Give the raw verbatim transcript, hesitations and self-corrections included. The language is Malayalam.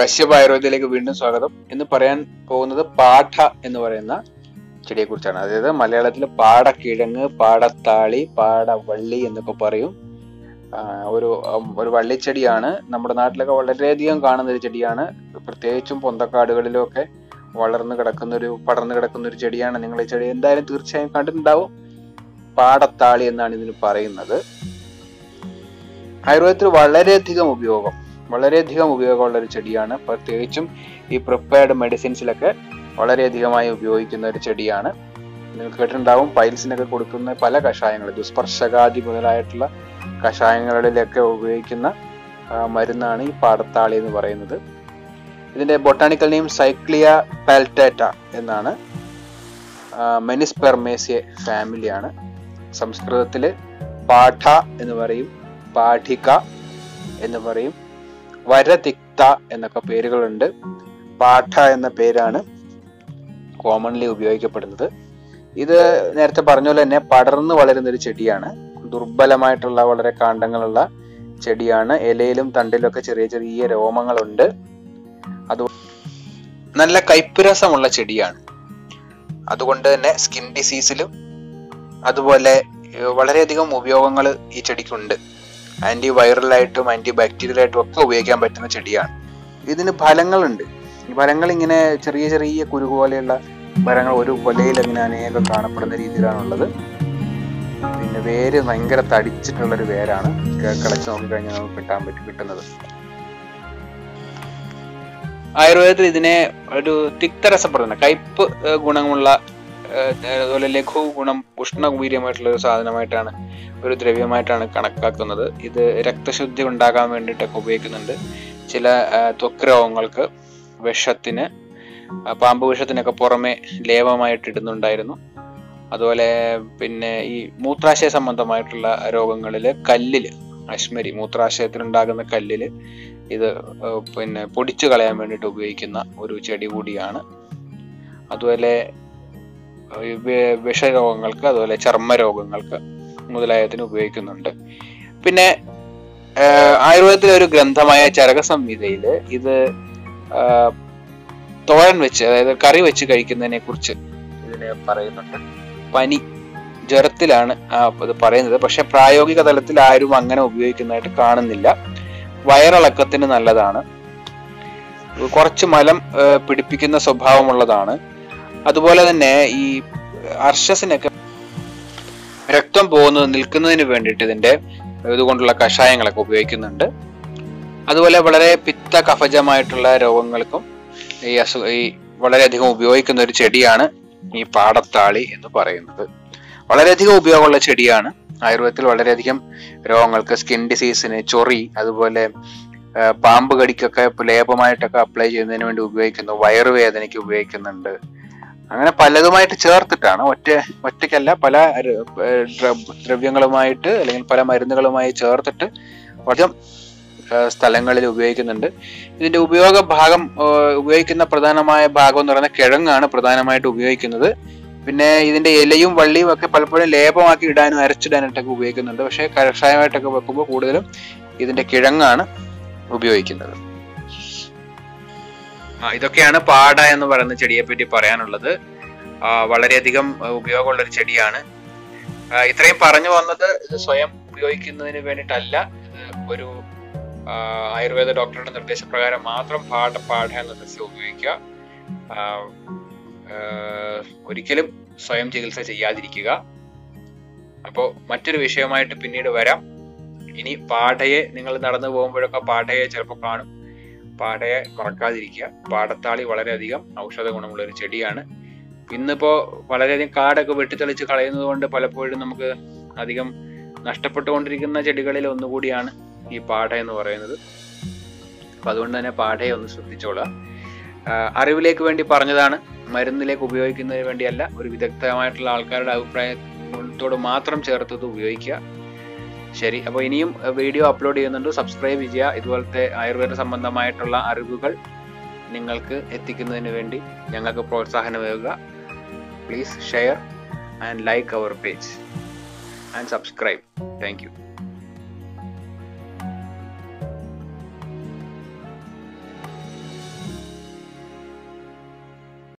Kasyapa Ayurveda വീണ്ടും സ്വാഗതം. എന്ന് പറയാൻ പോകുന്നത് പാഠ എന്ന് പറയുന്ന ചെടിയെക്കുറിച്ചാണ്. അതായത് മലയാളത്തിൽ പാടക്കിഴങ്ങ്, പാടത്താളി, പാടവള്ളി എന്നൊക്കെ പറയും. ഒരു ഒരു വള്ളിച്ചെടിയാണ്. നമ്മുടെ നാട്ടിലൊക്കെ വളരെയധികം കാണുന്ന ഒരു ചെടിയാണ്. പ്രത്യേകിച്ചും പൊന്തക്കാടുകളിലൊക്കെ വളർന്നു കിടക്കുന്നൊരു പടർന്നു കിടക്കുന്നൊരു ചെടിയാണ്. നിങ്ങൾ ഈ ചെടി എന്തായാലും തീർച്ചയായും കണ്ടിട്ടുണ്ടാവും. പാടത്താളി എന്നാണ് ഇതിന് പറയുന്നത്. ആയുർവേദത്തിൽ വളരെയധികം ഉപയോഗം വളരെയധികം ഉപയോഗമുള്ള ഒരു ചെടിയാണ്. പ്രത്യേകിച്ചും ഈ പ്രിപ്പയർഡ് മെഡിസിൻസിലൊക്കെ വളരെയധികമായി ഉപയോഗിക്കുന്ന ഒരു ചെടിയാണ്. നിങ്ങൾക്ക് കേട്ടിട്ടുണ്ടാവും, പൈൽസിനൊക്കെ കൊടുക്കുന്ന പല കഷായങ്ങൾ, ദുസ്പർശകാദി മുതലായിട്ടുള്ള കഷായങ്ങളിലൊക്കെ ഉപയോഗിക്കുന്ന മരുന്നാണ് ഈ പാടത്താളി എന്ന് പറയുന്നത്. ഇതിന്റെ ബൊട്ടാണിക്കൽ നെയിം സൈക്ലിയ പാൽറ്റേറ്റ എന്നാണ്. മെനിസ്പെർമേസിയ ഫാമിലിയാണ്. സംസ്കൃതത്തില് പാഠ എന്ന് പറയും, പാഠിക എന്ന് പറയും, വരതിക്ത എന്നൊക്കെ പേരുകളുണ്ട്. പാഠ എന്ന പേരാണ് കോമൺലി ഉപയോഗിക്കപ്പെടുന്നത്. ഇത് നേരത്തെ പറഞ്ഞ പോലെ തന്നെ പടർന്നു വളരുന്നൊരു ചെടിയാണ്. ദുർബലമായിട്ടുള്ള വളരെ കാണ്ഡങ്ങളുള്ള ചെടിയാണ്. ഇലയിലും തണ്ടിലും ഒക്കെ ചെറിയ ചെറിയ രോമങ്ങളുണ്ട്. അത് നല്ല കയ്പുരസമുള്ള ചെടിയാണ്. അതുകൊണ്ട് തന്നെ സ്കിൻ ഡിസീസിലും അതുപോലെ വളരെയധികം ഉപയോഗങ്ങൾ ഈ ചെടിക്കുണ്ട്. ആന്റി വൈറലായിട്ടും ആന്റി ബാക്ടീരിയലായിട്ടും ഒക്കെ ഉപയോഗിക്കാൻ പറ്റുന്ന ചെടിയാണ്. ഇതിന് ഫലങ്ങളുണ്ട്. ഈ ഫലങ്ങൾ ഇങ്ങനെ ചെറിയ ചെറിയ കുരു പോലെയുള്ള ഫലങ്ങൾ ഒരു കൊലയിൽ അങ്ങനെ അനേകം കാണപ്പെടുന്ന രീതിയിലാണുള്ളത്. പിന്നെ വേര് ഭയങ്കര തടിച്ചിട്ടുള്ളൊരു വേരാണ്. കിളച്ച് നോക്കിക്കഴിഞ്ഞാൽ നമുക്ക് കിട്ടാൻ പറ്റും കിട്ടുന്നത്. ആയുർവേദത്തിൽ ഇതിനെ ഒരു തിക്തരസപ്പെടുന്ന കയ്പ് ഗുണമുള്ള അതുപോലെ ലഘു ഗുണം ഉഷ്ണവീര്യമായിട്ടുള്ള ഒരു സാധനമായിട്ടാണ് ഒരു ദ്രവ്യമായിട്ടാണ് കണക്കാക്കുന്നത്. ഇത് രക്തശുദ്ധി ഉണ്ടാകാൻ വേണ്ടിയിട്ടൊക്കെ ഉപയോഗിക്കുന്നുണ്ട്. ചില ത്വക്ക് രോഗങ്ങൾക്ക്, വിഷത്തിന്, പാമ്പ് വിഷത്തിനൊക്കെ പുറമെ ലേപമായിട്ട് ഇടുന്നുണ്ടായിരുന്നു. അതുപോലെ പിന്നെ ഈ മൂത്രാശയ സംബന്ധമായിട്ടുള്ള രോഗങ്ങളിൽ കല്ലിൽ, അശ്മരി മൂത്രാശയത്തിലുണ്ടാകുന്ന കല്ലിൽ ഇത് പിന്നെ പൊടിച്ചു കളയാൻ വേണ്ടിയിട്ട് ഉപയോഗിക്കുന്ന ഒരു ചെടി കൂടിയാണ്. അതുപോലെ വിഷരോഗങ്ങൾക്ക്, അതുപോലെ ചർമ്മ രോഗങ്ങൾക്ക് മുതലായതിന് ഉപയോഗിക്കുന്നുണ്ട്. പിന്നെ ആയുർവേദത്തിലെ ഒരു ഗ്രന്ഥമായ ചരകസംഹിതയിൽ ഇത് തോരൻ വെച്ച്, അതായത് കറി വെച്ച് കഴിക്കുന്നതിനെ കുറിച്ച് ഇതിനെ പറയുന്നുണ്ട്. പനി ജ്വരത്തിലാണ് ഇത് പറയുന്നത്. പക്ഷെ പ്രായോഗിക തലത്തിൽ ആരും അങ്ങനെ ഉപയോഗിക്കുന്നതായിട്ട് കാണുന്നില്ല. വയറിളക്കത്തിന് നല്ലതാണ്. കുറച്ച് മലം പിടിപ്പിക്കുന്ന സ്വഭാവമുള്ളതാണ്. അതുപോലെ തന്നെ ഈ അർശസിനൊക്കെ രക്തം പോകുന്നത് നിൽക്കുന്നതിന് വേണ്ടിയിട്ട് ഇതിന്റെ ഇതുകൊണ്ടുള്ള കഷായങ്ങളൊക്കെ ഉപയോഗിക്കുന്നുണ്ട്. അതുപോലെ വളരെ പിത്ത കഫജമായിട്ടുള്ള രോഗങ്ങൾക്കും ഈ അസു ഈ വളരെയധികം ഉപയോഗിക്കുന്ന ഒരു ചെടിയാണ് ഈ പാടത്താളി എന്ന് പറയുന്നത്. വളരെയധികം ഉപയോഗമുള്ള ചെടിയാണ്. ആയുർവേദത്തിൽ വളരെയധികം രോഗങ്ങൾക്ക്, സ്കിൻ ഡിസീസിന്, ചൊറി, അതുപോലെ പാമ്പ് കടിക്കൊക്കെ ലേപമായിട്ടൊക്കെ അപ്ലൈ ചെയ്യുന്നതിന് വേണ്ടി ഉപയോഗിക്കുന്നു. വയറുവേദനയ്ക്ക് ഉപയോഗിക്കുന്നുണ്ട്. അങ്ങനെ പലതുമായിട്ട് ചേർത്തിട്ടാണ്, ഒറ്റ ഒറ്റയ്ക്കല്ല പല ദ്രവ്യങ്ങളുമായിട്ട് അല്ലെങ്കിൽ പല മരുന്നുകളുമായി ചേർത്തിട്ട് അധികം സ്ഥലങ്ങളിൽ ഉപയോഗിക്കുന്നുണ്ട്. ഇതിന്റെ ഉപയോഗ ഭാഗം ഉപയോഗിക്കുന്ന പ്രധാനമായ ഭാഗം എന്ന് പറയുന്ന കിഴങ്ങാണ് പ്രധാനമായിട്ട് ഉപയോഗിക്കുന്നത്. പിന്നെ ഇതിന്റെ ഇലയും വള്ളിയും ഒക്കെ പലപ്പോഴും ലേപമാക്കി ഇടാനും അരച്ചിടാനായിട്ടൊക്കെ ഉപയോഗിക്കുന്നുണ്ട്. പക്ഷേ കഷായമായിട്ടൊക്കെ വെക്കുമ്പോൾ കൂടുതലും ഇതിന്റെ കിഴങ്ങാണ് ഉപയോഗിക്കുന്നത്. ഇതൊക്കെയാണ് പാട എന്ന് പറയുന്ന ചെടിയെ പറ്റി പറയാനുള്ളത്. വളരെയധികം ഉപയോഗമുള്ള ഒരു ചെടിയാണ്. ഇത്രയും പറഞ്ഞു വന്നത് ഇത് സ്വയം ഉപയോഗിക്കുന്നതിന് വേണ്ടിയിട്ടല്ല. ഒരു ആയുർവേദ ഡോക്ടറുടെ നിർദ്ദേശപ്രകാരം മാത്രം പാട പാട എന്ന സസ്യം ഉപയോഗിക്കുക. ഒരിക്കലും സ്വയം ചികിത്സ ചെയ്യാതിരിക്കുക. അപ്പോൾ മറ്റൊരു വിഷയമായിട്ട് പിന്നീട് വരാം. ഇനി പാടയെ നിങ്ങൾ നടന്നു പോകുമ്പോഴൊക്കെ പാടയെ ചിലപ്പോൾ കാണും. പാടയെ മറക്കാതിരിക്കുക. പാടത്താളി വളരെയധികം ഔഷധ ഗുണമുള്ള ഒരു ചെടിയാണ്. ഇന്നിപ്പോൾ വളരെയധികം കാടൊക്കെ വെട്ടിത്തെളിച്ച് കളയുന്നത് കൊണ്ട് പലപ്പോഴും നമുക്ക് അധികം നഷ്ടപ്പെട്ടുകൊണ്ടിരിക്കുന്ന ചെടികളിൽ ഒന്നുകൂടിയാണ് ഈ പാട എന്ന് പറയുന്നത്. അപ്പം അതുകൊണ്ട് തന്നെ പാടയെ ഒന്ന് ശ്രദ്ധിച്ചോളാം. അറിവിലേക്ക് വേണ്ടി പറഞ്ഞതാണ്, മരുന്നിലേക്ക് ഉപയോഗിക്കുന്നതിന് വേണ്ടിയല്ല. ഒരു വിദഗ്ധമായിട്ടുള്ള ആൾക്കാരുടെ അഭിപ്രായത്തോട് മാത്രം ചേർത്തത് ഉപയോഗിക്കുക. ശരി, അപ്പോൾ ഇനിയും വീഡിയോ അപ്ലോഡ് ചെയ്യുന്നുണ്ട്. സബ്സ്ക്രൈബ് ചെയ്യുക. ഇതുപോലത്തെ ആയുർവേദ സംബന്ധമായിട്ടുള്ള അറിവുകൾ നിങ്ങൾക്ക് എത്തിക്കുന്നതിന് വേണ്ടി ഞങ്ങൾക്ക് പ്രോത്സാഹനമേകുക. Please share and like our page and subscribe. Thank U.